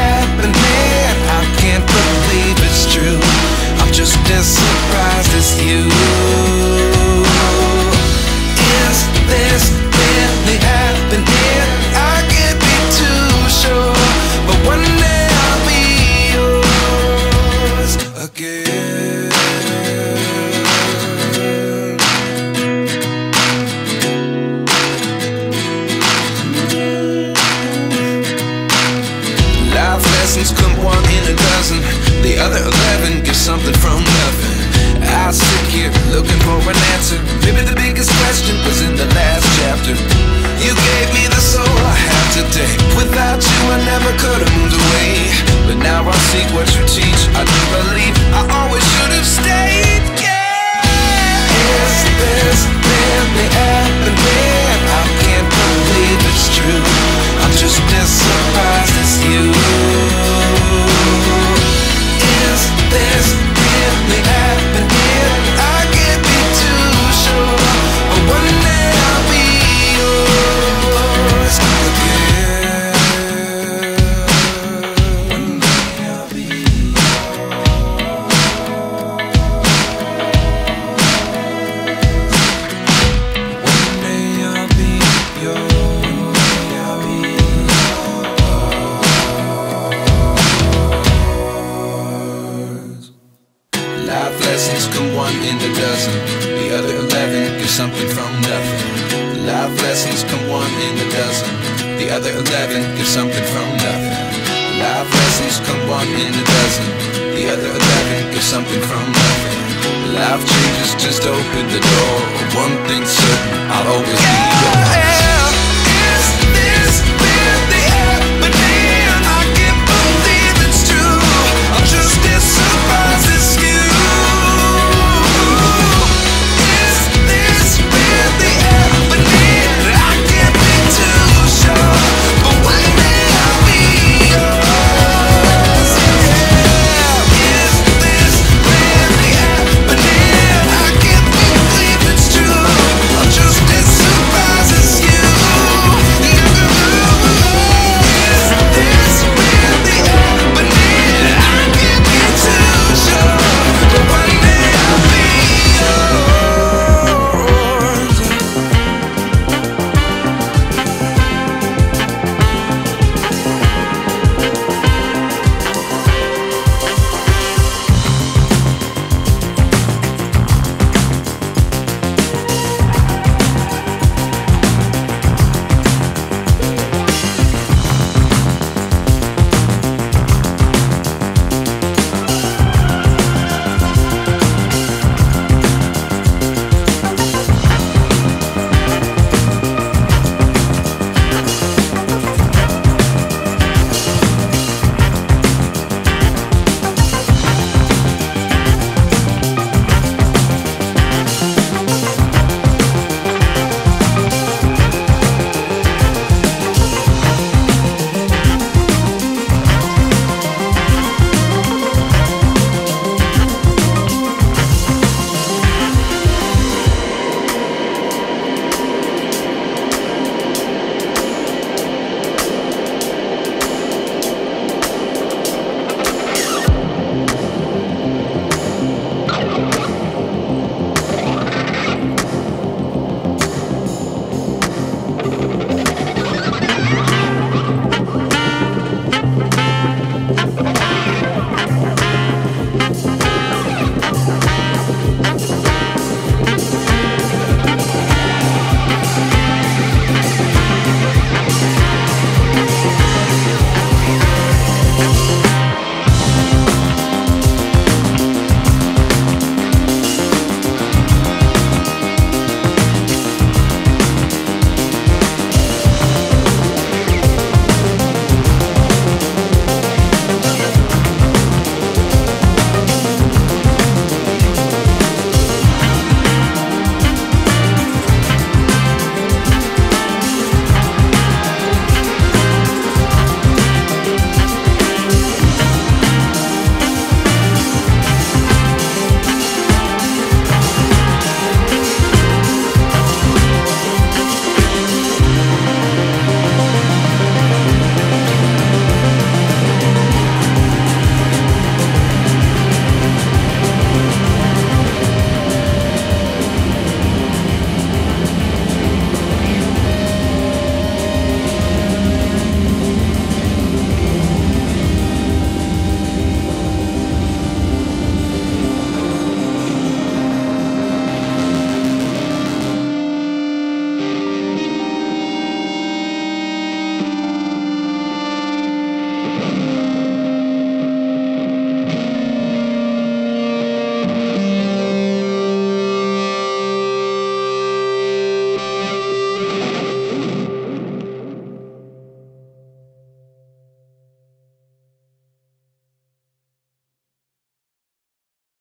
happening? I can't believe it's true. I'm just as surprised as you. This really happened here, I can't be too sure, but one day I'll be yours again. Life lessons come one in a dozen, the other 11 get something from nothing. I sit here looking for an answer. Maybe the biggest question was in the last chapter. You gave me the soul I have today. Without you I never could have moved away, but now I see what you teach. I do believe I always should have stayed. Yeah. Is this really happening? I can't believe it's true. I'm just as surprised as you. Is this really happening? Life lessons come one in a dozen, the other 11 give something from nothing. Life lessons come one in a dozen, the other 11 give something from nothing. Life lessons come one in a dozen, the other 11 give something from nothing. Life changes just open the door, one thing's